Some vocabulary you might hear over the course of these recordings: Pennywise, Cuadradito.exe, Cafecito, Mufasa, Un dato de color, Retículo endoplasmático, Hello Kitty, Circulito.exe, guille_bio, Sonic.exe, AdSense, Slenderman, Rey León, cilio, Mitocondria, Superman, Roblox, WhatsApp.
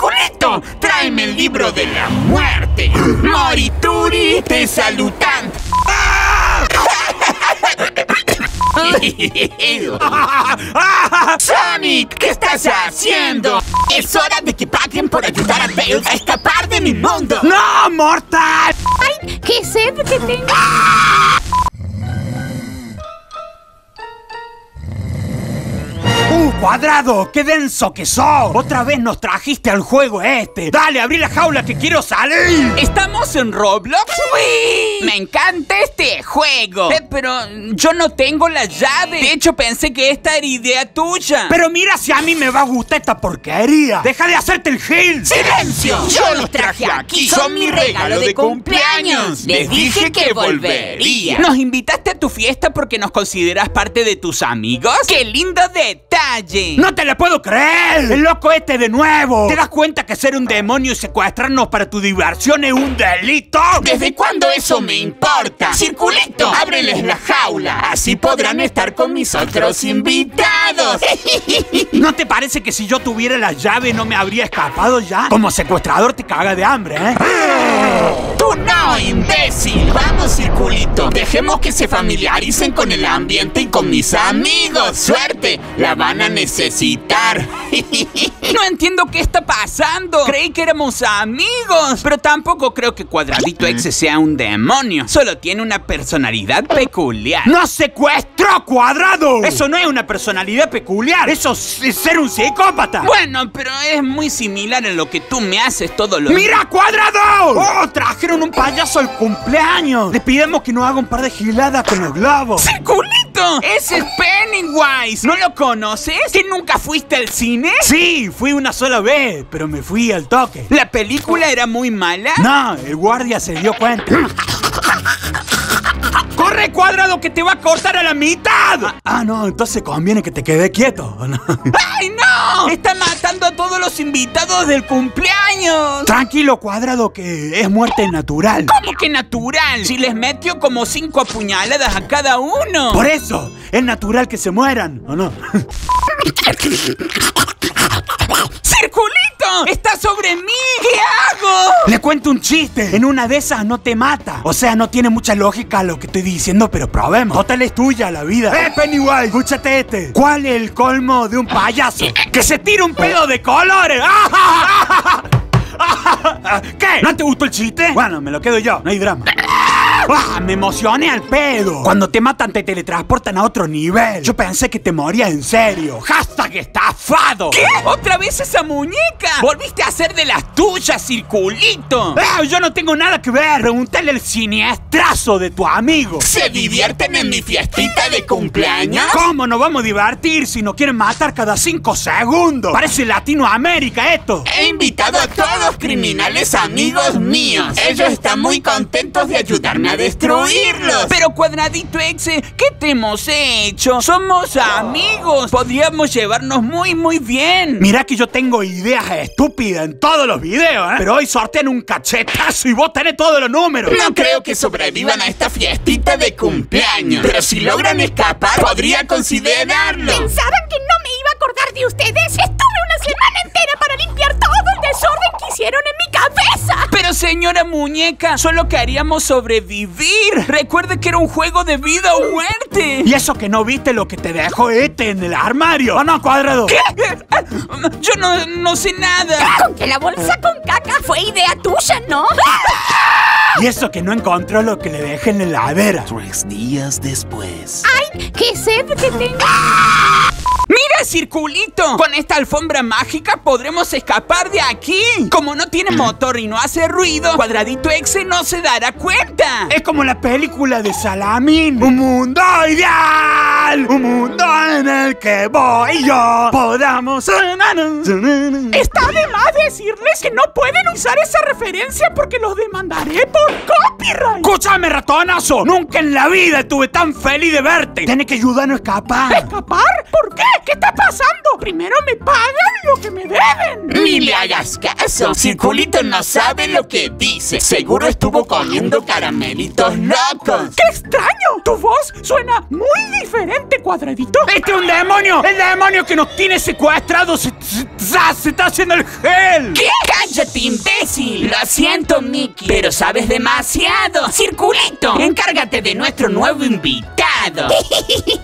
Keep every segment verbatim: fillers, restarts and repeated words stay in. Circulito, tráeme el libro de la muerte. Morituri te salutan. ¡Ah! Sonic, ¿qué estás haciendo? Es hora de que paguen por ayudar a Tails a escapar de mi mundo. ¡No, mortal! ¡Ay, qué sed que tengo! ¡Ah! ¡Uh, Cuadrado! ¡Qué denso que sos! Otra vez nos trajiste al juego este. ¡Dale, abrí la jaula que quiero salir! ¿Estamos en Roblox? ¡Sí! Me encanta este juego. Eh, pero yo no tengo la llave. De hecho, pensé que esta era idea tuya. Pero mira si a mí me va a gustar esta porquería. ¡Deja de hacerte el gil! ¡Silencio! Yo, yo los traje aquí. Son mi regalo, regalo de, de cumpleaños. Les dije que volvería. ¿Nos invitaste a tu fiesta porque nos consideras parte de tus amigos? ¡Qué lindo detalle! ¡No te la puedo creer! ¡El loco este de nuevo! ¿Te das cuenta que ser un demonio y secuestrarnos para tu diversión es un delito? ¿Desde cuándo eso me importa? ¡Circulito! ¡Ábreles la jaula! Así podrán estar con mis otros invitados. ¿No te parece que si yo tuviera la llave no me habría escapado ya? Como secuestrador te caga de hambre, ¿eh? ¡Tú no, imbécil! ¡Vamos, Circulito! Dejemos que se familiaricen con el ambiente y con mis amigos. ¡Suerte! La van a necesitar. No entiendo qué está pasando. Creí que éramos amigos. Pero tampoco creo que Cuadradito punto exe sea un demonio. Solo tiene una personalidad peculiar. ¡No secuestró, Cuadrado! Eso no es una personalidad peculiar. Eso es ser un psicópata. Bueno, pero es muy similar a lo que tú me haces todos los... ¡Mira, Cuadrado! ¡Oh, trajeron un payaso al cumpleaños! Le pidamos que nos haga un par de giladas con los globos. ¡Circulito! ¡Ese es Pennywise! ¿No lo conoces? ¿Que nunca fuiste al cine? Sí, fui una sola vez, pero me fui al toque. ¿La película era muy mala? No, el guardia se dio cuenta. ¡Corre, Cuadrado, que te va a cortar a la mitad! Ah, ah no, entonces conviene que te quede quieto. ¡Ay, no! ¡Está matando a todos los invitados del cumpleaños! Tranquilo, Cuadrado, que es muerte natural. ¿Cómo que natural? Si les metió como cinco apuñaladas a cada uno. Por eso, es natural que se mueran, ¿o no? ¡Circulito! ¡Está sobre mí! ¿Qué hago? Le cuento un chiste. En una de esas no te mata. O sea, no tiene mucha lógica lo que estoy diciendo, pero probemos. Total es tuya la vida. ¡Eh, Pennywise! Escúchate este. ¿Cuál es el colmo de un payaso? ¡Que se tira un pedo de colores! ¿Qué? ¿No te gustó el chiste? Bueno, me lo quedo yo. No hay drama. ¡Ah! Me emocioné al pedo. Cuando te matan te teletransportan a otro nivel. Yo pensé que te morías en serio. ¡Hashtag estafado! ¿Qué? ¿Otra vez esa muñeca? Volviste a hacer de las tuyas, Circulito. ¡Eh! Yo no tengo nada que ver. Pregúntale el siniestrazo de tu amigo. ¿Se divierten en mi fiestita de cumpleaños? ¿Cómo nos vamos a divertir si nos quieren matar cada cinco segundos? Parece Latinoamérica esto. He invitado a todos criminales amigos míos. Ellos están muy contentos de ayudarme a destruirlos. Pero Cuadradito punto exe, ¿qué te hemos hecho? Somos amigos. Podríamos llevarnos muy, muy bien. Mirá que yo tengo ideas estúpidas en todos los videos, ¿eh? Pero hoy sortean un cachetazo y vos tenés todos los números. No creo que sobrevivan a esta fiestita de cumpleaños. Pero si logran escapar, podría considerarlo. ¿Pensaban que no me iba a acordar de ustedes? Estuve una semana entera para limpiar todo el desorden que hicieron en mi cabeza. Pero señora muñeca, solo queríamos sobrevivir. Recuerde que era un juego de vida o muerte. Y eso que no viste lo que te dejó este en el armario. ¡Ah, no, Cuadrado! ¿Qué? Yo no, no sé nada. Con que la bolsa con caca fue idea tuya, ¿no? Y eso que no encontró lo que le dejé en la heladera. Tres días después. ¡Ay, qué sed que tengo! ¡Ah! ¡Mira, Circulito! Con esta alfombra mágica podremos escapar de aquí. Como no tiene motor y no hace ruido, Cuadradito punto exe no se dará cuenta. Es como la película de Salamín. Un mundo ideal. Un mundo en el que voy y yo podamos... Está de más decirles que no pueden usar esa referencia porque los demandaré por copyright. ¡Escúchame, ratonazo! Nunca en la vida estuve tan feliz de verte. Tienes que ayudarnos a escapar. ¿Escapar? ¿Por qué? ¿Qué está pasando? Primero me pagan lo que me deben. Ni le hagas caso. Circulito no sabe lo que dice. Seguro estuvo comiendo caramelitos locos. ¡Qué extraño! Tu voz suena muy diferente, Cuadradito. ¡Este es un demonio! ¡El demonio que nos tiene secuestrados! ¡Se, se, se está haciendo el gel! él. ¿Qué? ¡Cállate, imbécil! Lo siento, Mickey, pero sabes demasiado. ¡Circulito! ¡Encárgate de nuestro nuevo invitado!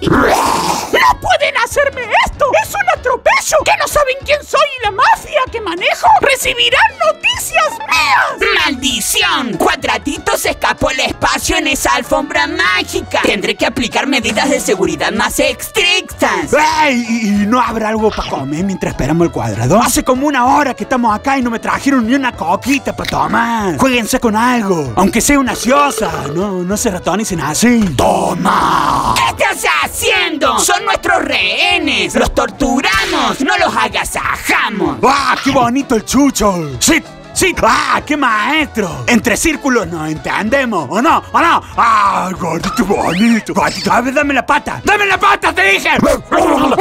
¡No pueden hacerme esto! ¡Es un atropello! ¿Que no saben quién soy y la mafia que manejo? ¡Recibirán noticias mías! ¡Maldición! Cuadradito se escapó el espacio en esa alfombra mágica. Tendré que aplicar medidas de seguridad más estrictas. ¡Ey! ¿Y no habrá algo para comer mientras esperamos el cuadrado? Hace como una hora que estamos acá y no me trajeron ni una coquita para tomar. Jueguense con algo, aunque sea una ciosa. No, no se ratonicen así. ¡Toma! ¿Qué estás haciendo? Son nuestros rehenes. Los torturamos, no los agasajamos. ¡Ah, qué bonito el chucho! ¡Sí! ¡Sí! ¡Ah, qué maestro! Entre círculos nos entendemos, ¿o no? ¿O no? ¡Ah, gordito bonito! ¡Gordito! A ver, dame la pata. ¡Dame la pata, te dije! ¡Dame la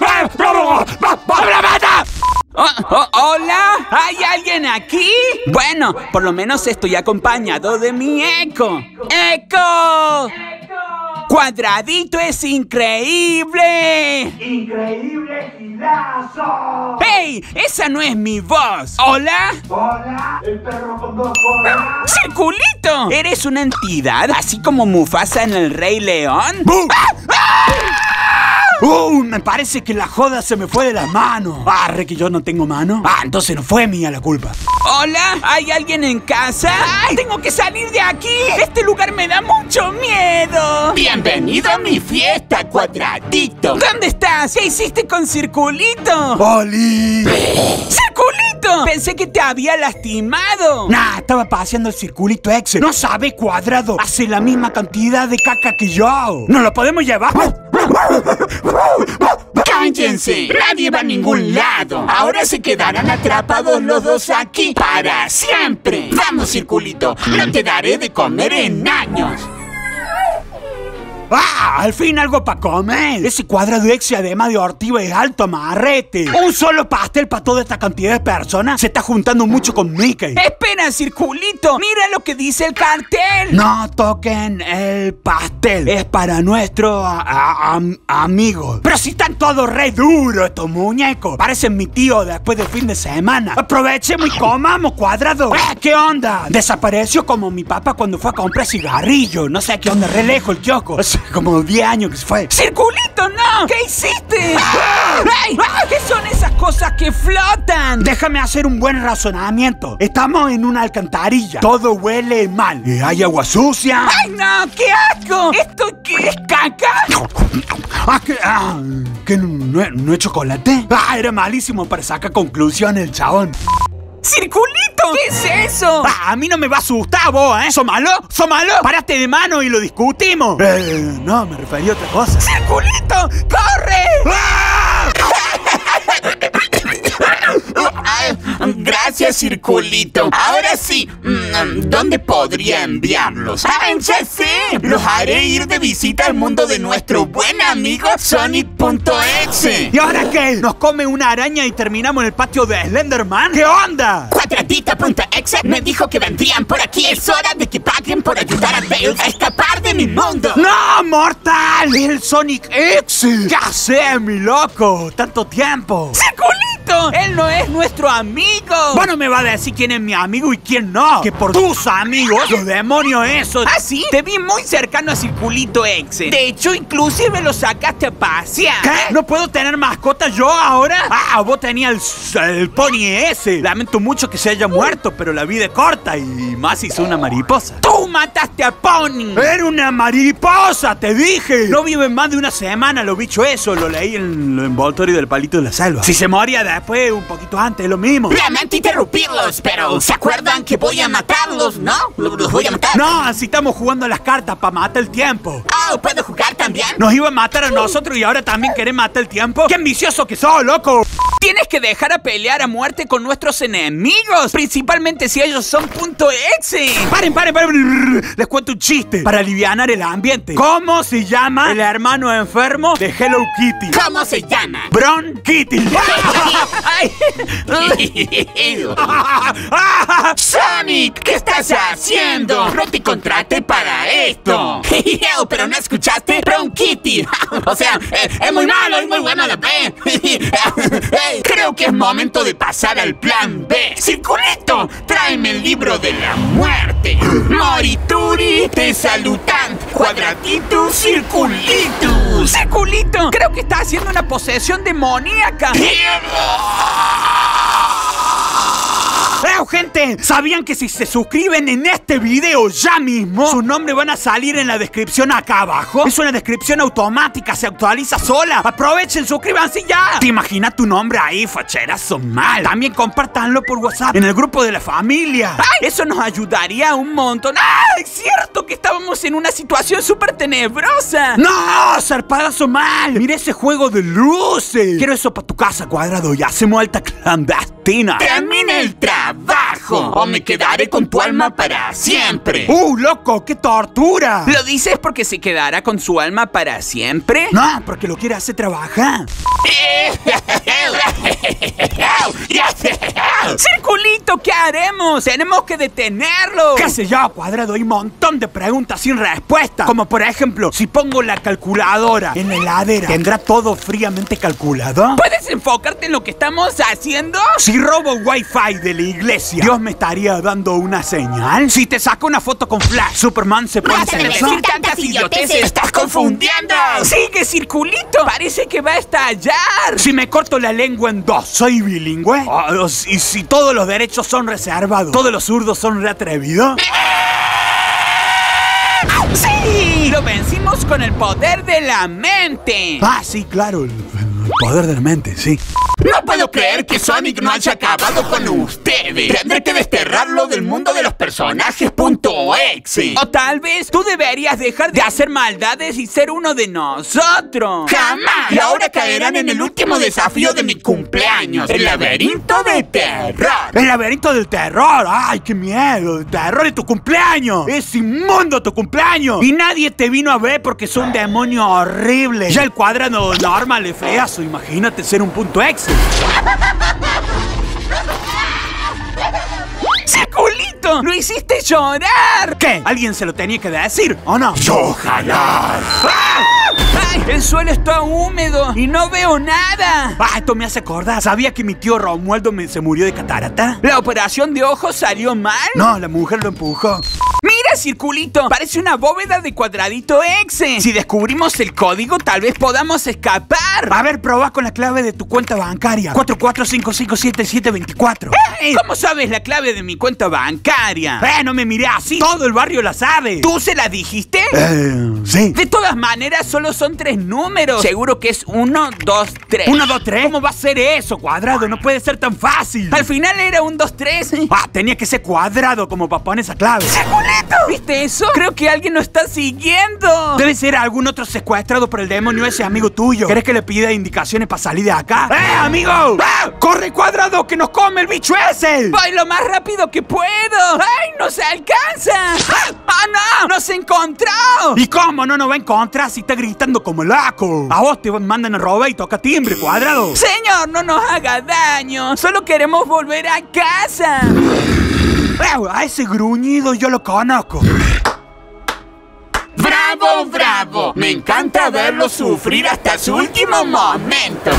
pata! ¡Dame la pata! Oh, oh, ¡Hola! ¿Hay alguien aquí? Bueno, por lo menos estoy acompañado de mi eco. ¡Eco! ¡Cuadradito es increíble! ¡Increíble gilazo! ¡Hey! ¡Esa no es mi voz! ¿Hola? ¡Hola! ¡El perro con dos bolas! ¡Circulito! ¿Eres una entidad así como Mufasa en el Rey León? ¡Bum! ¡Ah! ¡Ah! ¡Uh! Me parece que la joda se me fue de las manos. Arre, que yo no tengo mano. Ah, entonces no fue mía la culpa. Hola, ¿hay alguien en casa? ¡Ay! ¡Tengo que salir de aquí! ¡Este lugar me da mucho miedo! ¡Bienvenido a mi fiesta, Cuadradito! ¿Dónde estás? ¿Qué hiciste con Circulito? ¡Oli! ¡Circulito! Pensé que te había lastimado. Nah, estaba paseando el Circulito.exe. No sabe, Cuadrado. Hace la misma cantidad de caca que yo. ¿No lo podemos llevar? ¡Cállense! Nadie va a ningún lado. Ahora se quedarán atrapados los dos aquí para siempre. Vamos, Circulito, no te daré de comer en años. ¡Ah! ¡Al fin algo para comer! Ese Cuadradito.exe, además de ortiva, es alto amarrete. Un solo pastel para toda esta cantidad de personas. Se está juntando mucho con Mickey. ¡Espera, Circulito! ¡Mira lo que dice el cartel! No toquen el pastel. Es para nuestro a, a, a, amigo. Pero si están todos re duros estos muñecos. Parecen mi tío después del fin de semana. Aprovechemos y comamos, Cuadrado. ¡Eh! ¿Qué onda? Desapareció como mi papá cuando fue a comprar cigarrillo. No sé a qué onda, re lejos el kiosco. Como diez años que se fue. ¡Circulito, no! ¿Qué hiciste? ¡Ah! ¡Ay! ¡Ah! ¿Qué son esas cosas que flotan? Déjame hacer un buen razonamiento. Estamos en una alcantarilla. Todo huele mal. Y hay agua sucia. ¡Ay, no! ¡Qué asco! ¿Esto qué es, caca? Ah, ¿qué, ah, ¿qué no, no es chocolate? Ah, era malísimo para sacar conclusiones el chabón. ¡Circulito! ¿Qué es eso? Ah, a mí no me va a asustar vos, ¿eh? ¿Sos malo? ¿Sos malo? Párate de mano y lo discutimos. Eh, no, me referí a otra cosa. ¡Circulito! ¡Corre! ¡Ah! Gracias, Circulito. Ahora sí, ¿dónde podría enviarlos? ¡Ah, ya sé! Los haré ir de visita al mundo de nuestro buen amigo Sonic.exe. ¿Y ahora qué? ¿Nos come una araña y terminamos en el patio de Slenderman? ¿Qué onda? Cuadradito.exe me dijo que vendrían por aquí. Es hora de que paguen por ayudar a Bale a escapar de mi mundo. ¡No, mortal! ¡El Sonic.exe! ¡Ya sé, mi loco! ¡Tanto tiempo! ¡Circulito! ¡Él no es nuestro amigo! Bueno, me va a decir quién es mi amigo y quién no. Que por tus amigos, los demonios esos. ¿Ah, sí? Te vi muy cercano a Circulito.exe. De hecho, inclusive lo sacaste a pasear. ¿Qué? ¿No puedo tener mascota yo ahora? Ah, vos tenías el, el pony ese. Lamento mucho que se haya muerto, pero la vida es corta y más hizo una mariposa. ¡Tú mataste a Pony! ¡Era una mariposa, te dije! No viven más de una semana los bichos esos. Lo leí en el envoltorio del palito de la selva. Si se moría después, un poquito antes, es lo mismo. Lamento interrumpirlos, pero ¿se acuerdan que voy a matarlos, no? Los voy a matar. No, así estamos jugando a las cartas para matar el tiempo. Oh, ¿puedo jugar también? Nos iban a matar a nosotros y ahora también quieren matar el tiempo. ¡Qué ambicioso que sos, loco! Tienes que dejar a pelear a muerte con nuestros enemigos, principalmente si ellos son .exe. Paren, paren, paren. Les cuento un chiste para alivianar el ambiente. ¿Cómo se llama el hermano enfermo de Hello Kitty? ¿Cómo se llama? Bron Kitty. ¡Ay! Sonic, ¿qué estás haciendo? No te contraté para esto. Pero no escuchaste, Bron Kitty. O sea, es, es muy malo, es muy bueno a la vez. Creo que es momento de pasar al plan B. Circulito, tráeme el libro de la muerte. Morituri, te salutan. Cuadradito, circulito. Circulito, creo que está haciendo una posesión demoníaca. ¡Pero gente! ¿Sabían que si se suscriben en este video ya mismo, sus nombres van a salir en la descripción acá abajo? Es una descripción automática, se actualiza sola. ¡Aprovechen, suscríbanse ya! ¿Te imaginas tu nombre ahí, facherazo mal? También compártanlo por WhatsApp en el grupo de la familia. ¡Ay! Eso nos ayudaría un montón. ¡Ah! ¡Es cierto que estábamos en una situación súper tenebrosa! ¡No! ¡Zarpadazo mal! ¡Mira ese juego de luces! Quiero eso para tu casa, Cuadrado, y hacemos alta clandestina. ¡Termina el trabajo! ¡Abajo! O me quedaré con tu alma para siempre. ¡Uh, loco! ¡Qué tortura! ¿Lo dices porque se quedará con su alma para siempre? No, porque lo quiere hacer trabajar. ¡Circulito! ¿Qué haremos? ¡Tenemos que detenerlo! ¿Qué sé yo, Cuadrado? Hay un montón de preguntas sin respuesta. Como por ejemplo, si pongo la calculadora en la heladera, ¿tendrá todo fríamente calculado? ¿Puedes enfocarte en lo que estamos haciendo? Si robo wifi de la iglesia, ¿Dios me estaría dando una señal? Si te saco una foto con flash, ¿Superman se puede hacer eso? ¡No vas a decir tantas idioteces! ¡Estás confundiendo! ¡Sigue, Circulito! ¡Parece que va a estallar! Si me corto la lengua en dos, ¿soy bilingüe? Oh, y si todos los derechos son reservados, ¿todos los zurdos son reatrevidos? ¡Sí! ¡Lo vencimos con el poder de la mente! Ah, sí, claro, el, el poder de la mente, sí. No puedo creer que Sonic no haya acabado con ustedes. Tendré que desterrarlo del mundo de los personajes.exe. O tal vez tú deberías dejar de hacer maldades y ser uno de nosotros. ¡Jamás! Y ahora caerán en el último desafío de mi cumpleaños: el laberinto de terror. ¡El laberinto del terror! ¡Ay, qué miedo! ¡El terror de tu cumpleaños! ¡Es inmundo tu cumpleaños! Y nadie te vino a ver porque es un demonio horrible. Ya el Cuadrado normal es feazo. Imagínate ser un .exe. ¡Circulito! ¡Lo hiciste llorar! ¿Qué? ¿Alguien se lo tenía que decir o no? ¡Yo jalar! ¡Ah! ¡Ay! El suelo está húmedo y no veo nada. Ah, esto me hace acordar. ¿Sabía que mi tío Romualdo me, se murió de catarata? ¿La operación de ojos salió mal? No, la mujer lo empujó. ¡Mira, Circulito! Parece una bóveda de Cuadradito.exe. Si descubrimos el código, tal vez podamos escapar. A ver, probá con la clave de tu cuenta bancaria. cuatro cuatro cinco cinco siete siete dos cuatro. ¡Eh! ¿Cómo sabes la clave de mi cuenta bancaria? ¡Eh! No me miré así. Todo el barrio la sabe. ¿Tú se la dijiste? Eh, sí. De todas maneras, solo son tres números. Seguro que es uno, dos, tres. ¿uno, dos, tres? ¿Cómo va a ser eso, Cuadrado? No puede ser tan fácil. Al final era un dos, tres. Ah, tenía que ser Cuadrado como para poner esa clave. ¿Viste eso? Creo que alguien nos está siguiendo. Debe ser algún otro secuestrado por el demonio ese amigo tuyo. ¿Querés que le pida indicaciones para salir de acá? ¡Eh, amigo! ¡Ah! ¡Corre, Cuadrado, que nos come el bicho ese! ¡Voy lo más rápido que puedo! ¡Ay, no se alcanza! ¡Ah, ¡Ah no! ¡Nos encontró! ¿Y cómo no nos va a encontrar si está gritando como loco? A vos te mandan a robar y toca timbre, Cuadrado. Señor, no nos haga daño. Solo queremos volver a casa. A ese gruñido yo lo conozco. ¡Bravo, bravo! Me encanta verlo sufrir hasta su último momento.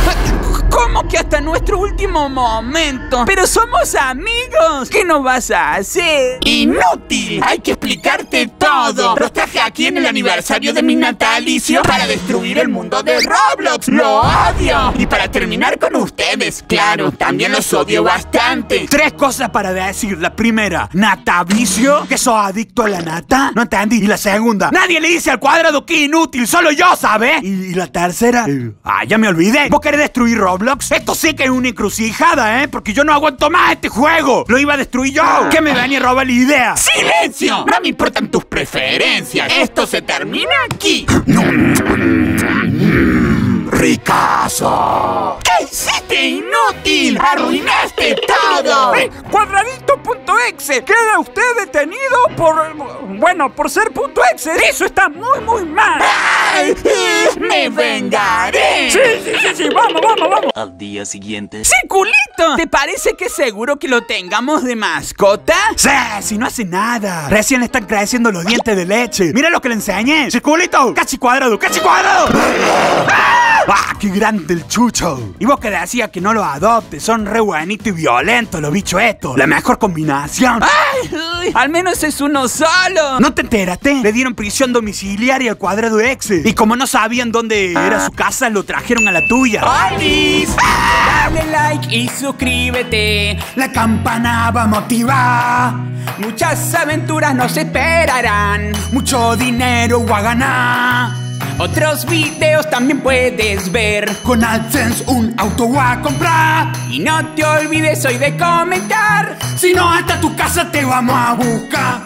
¿Cómo que hasta nuestro último momento? ¡Pero somos amigos! ¿Qué nos vas a hacer? ¡Inútil! Hay que explicarte todo. Los traje aquí en el aniversario de mi natalicio para destruir el mundo de Roblox. ¡Lo odio! Y para terminar con ustedes, claro, también los odio bastante. Tres cosas para decir. La primera, natalicio, que sos adicto a la nata. No entendí. Y la segunda, nadie le dice al Cuadrado que inútil, solo yo, ¿sabes? Y, y la tercera, eh, ah, ya me olvidé. ¿Vos querés destruir Roblox? Esto sí que es una encrucijada, ¿eh? Porque yo no aguanto más este juego. Lo iba a destruir yo. ¿Qué me venía a robar la idea? ¡Silencio! No me importan tus preferencias. Esto se termina aquí. ¡Ricazo! ¿Qué? ¡Hiciste inútil! ¡Arruinaste todo! Hey, Cuadradito.exe queda usted detenido por... bueno, por ser punto .exe. Eso está muy, muy mal. Ay, ¡me vengaré! Sí, sí, sí, sí, vamos, vamos, vamos. Al día siguiente. ¡Circulito! ¿Te parece que es seguro que lo tengamos de mascota? Sí, si no hace nada. Recién le están creciendo los dientes de leche. Mira lo que le enseñé. ¡Circulito! ¡Casi cuadrado, casi cuadrado! ¡Ah! ¡Ah, qué grande el chucho! Y vos que decías que no los adoptes, son re buenitos y violentos los bichos estos. La mejor combinación. ¡Ay! Uy, al menos es uno solo. ¿No te enteraste? Le dieron prisión domiciliaria al Cuadradito.exe. Y como no sabían dónde era su casa, lo trajeron a la tuya. ¡Olis! ¡Ah! Dale like y suscríbete. La campana va a motivar. Muchas aventuras nos esperarán. Mucho dinero va a ganar. Otros videos también puedes ver. Con AdSense un auto va a comprar. Y no te olvides hoy de comentar. Si no, hasta tu casa te vamos a buscar.